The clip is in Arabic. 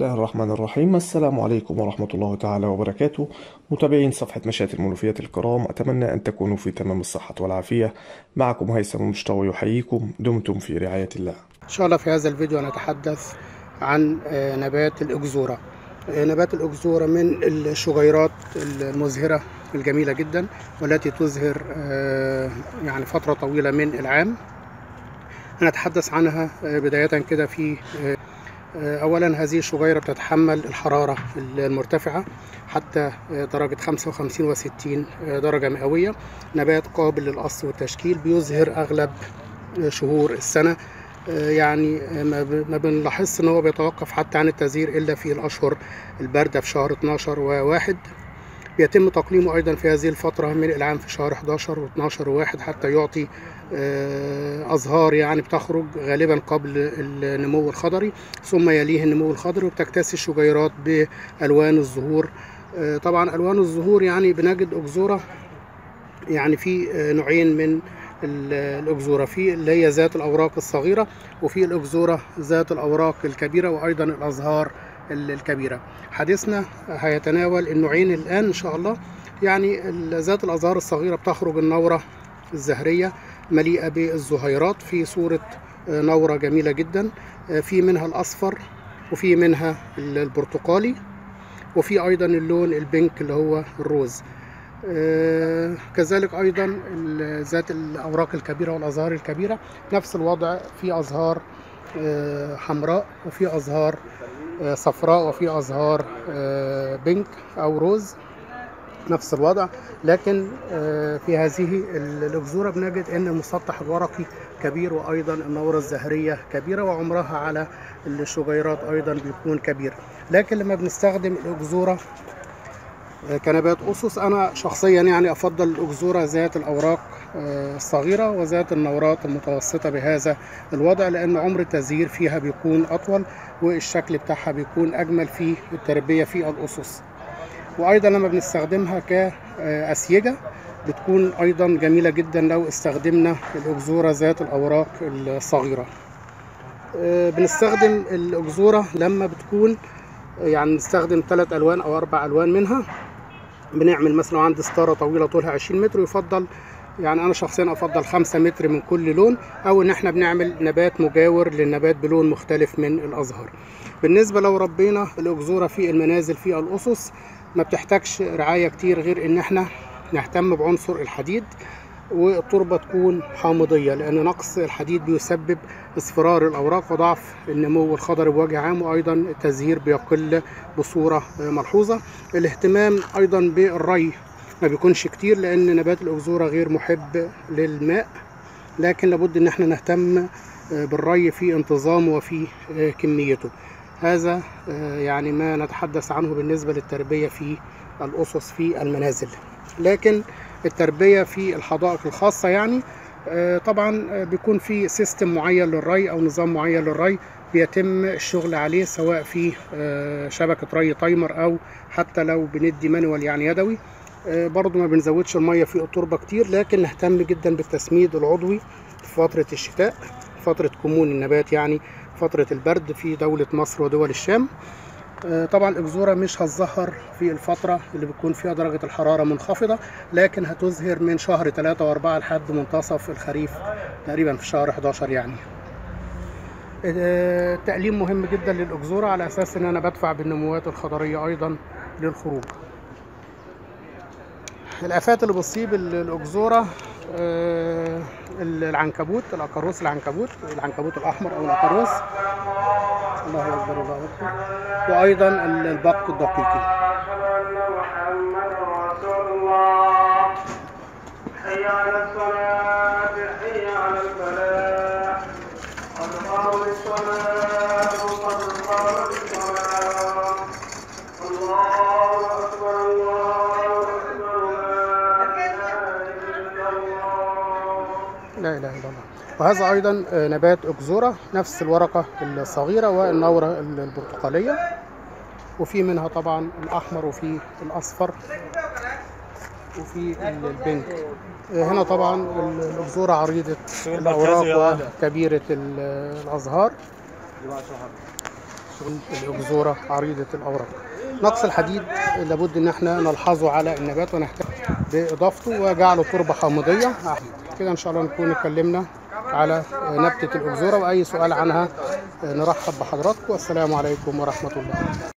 الله الرحمن الرحيم. السلام عليكم ورحمة الله تعالى وبركاته. متابعين صفحة مشاهد المنوفيات الكرام، أتمنى أن تكونوا في تمام الصحة والعافية. معكم هيثم المشتوي يحييكم، دمتم في رعاية الله. إن شاء الله في هذا الفيديو هنتحدث عن نبات الإكسورا. نبات الإكسورا من الشجيرات المزهرة الجميلة جدا، والتي تزهر يعني فترة طويلة من العام. هنتحدث عنها بداية كده. في أولا هذه الشجيرة بتتحمل الحرارة المرتفعة حتى درجة 55 و60 درجة مئوية. نبات قابل للقص والتشكيل، بيظهر أغلب شهور السنة، يعني ما بنلاحظش إن هو بيتوقف حتى عن التزهير إلا في الأشهر الباردة في شهر 12 و1. بيتم تقليمه أيضا في هذه الفترة من العام في شهر 11 و12 و1 حتى يعطي أزهار يعني بتخرج غالبا قبل النمو الخضري، ثم يليه النمو الخضري، وبتكتسي الشجيرات بألوان الزهور. طبعا ألوان الزهور يعني بنجد إكسورا يعني في نوعين من الإكسورا، في اللي هي ذات الأوراق الصغيرة، وفي الإكسورا ذات الأوراق الكبيرة وأيضا الأزهار الكبيرة. حديثنا هيتناول النوعين الآن إن شاء الله. يعني ذات الأزهار الصغيرة بتخرج النورة الزهرية مليئة بالزهيرات في صورة نورة جميلة جدا، في منها الأصفر وفي منها البرتقالي وفي أيضا اللون البينك اللي هو الروز. كذلك أيضا ذات الأوراق الكبيرة والأزهار الكبيرة نفس الوضع، في أزهار حمراء وفي أزهار صفراء وفي أزهار بينك أو روز، نفس الوضع. لكن في هذه الإكسورا بنجد أن المسطح الورقي كبير، وأيضا النورة الزهرية كبيرة، وعمرها على الشجيرات أيضا بيكون كبير. لكن لما بنستخدم الإكسورا كنبات أسس، أنا شخصيا يعني أفضل الإكسورا ذات الأوراق الصغيرة وذات النورات المتوسطة بهذا الوضع، لأن عمر التزهير فيها بيكون أطول والشكل بتاعها بيكون أجمل في التربية في الأسس. وأيضا لما بنستخدمها كأسيجة بتكون أيضا جميلة جدا لو استخدمنا الإكسورا ذات الأوراق الصغيرة. بنستخدم الإكسورا لما بتكون يعني نستخدم 3 ألوان أو 4 ألوان منها. بنعمل مثلا عندي ستارة طويلة طولها 20 متر، ويفضل يعني أنا شخصيا أفضل 5 متر من كل لون، أو إن إحنا بنعمل نبات مجاور للنبات بلون مختلف من الأزهار. بالنسبة لو ربينا الإكسورا في المنازل في الأسس، ما بتحتاجش رعاية كتير غير إن إحنا نهتم بعنصر الحديد، والتربة تكون حامضية، لأن نقص الحديد بيسبب اصفرار الأوراق وضعف النمو الخضري بوجه عام، وأيضا التزهير بيقل بصورة ملحوظة. الاهتمام أيضا بالري ما بيكونش كتير، لأن نبات الإكسورا غير محب للماء، لكن لابد إن احنا نهتم بالري في انتظام وفي كميته. هذا يعني ما نتحدث عنه بالنسبة للتربية في الأسس في المنازل. لكن التربية في الحدائق الخاصة يعني طبعا بيكون في سيستم معين للري أو نظام معين للري بيتم الشغل عليه، سواء في شبكة ري تايمر أو حتى لو بندي مانوال يعني يدوي. برضو ما بنزودش المية في التربة كتير، لكن نهتم جدا بالتسميد العضوي في فترة الشتاء، فترة كمون النبات يعني فترة البرد في دولة مصر ودول الشام. طبعا الإكسورا مش هتظهر في الفترة اللي بتكون فيها درجة الحرارة منخفضة، لكن هتظهر من شهر 3 و4 لحد منتصف الخريف تقريبا في شهر 11 يعني. التقليم مهم جدا للإكسورا على أساس إن أنا بدفع بالنموات الخضرية أيضا للخروج. الآفات اللي بتصيب الإكسورا العنكبوت، الأقروس، العنكبوت الأحمر أو الأقروس، الله أكبر الله أكبر، وأيضا البق الدقيقي. لا إله إلا الله. وهذا أيضا نبات إكسورا نفس الورقة الصغيرة والنورة البرتقالية، وفي منها طبعا الأحمر وفي الأصفر وفي البينك. هنا طبعا الإكسورا عريضة الأوراق وكبيرة الأزهار، والإكسورا عريضة الأوراق. نقص الحديد لابد إن احنا نلحظه على النبات ونهتم بإضافته وجعله تربة حامضية. كده إن شاء الله نكون اتكلمنا على نبتة الإكسورا، وأي سؤال عنها نرحب بحضراتكم، والسلام عليكم ورحمة الله.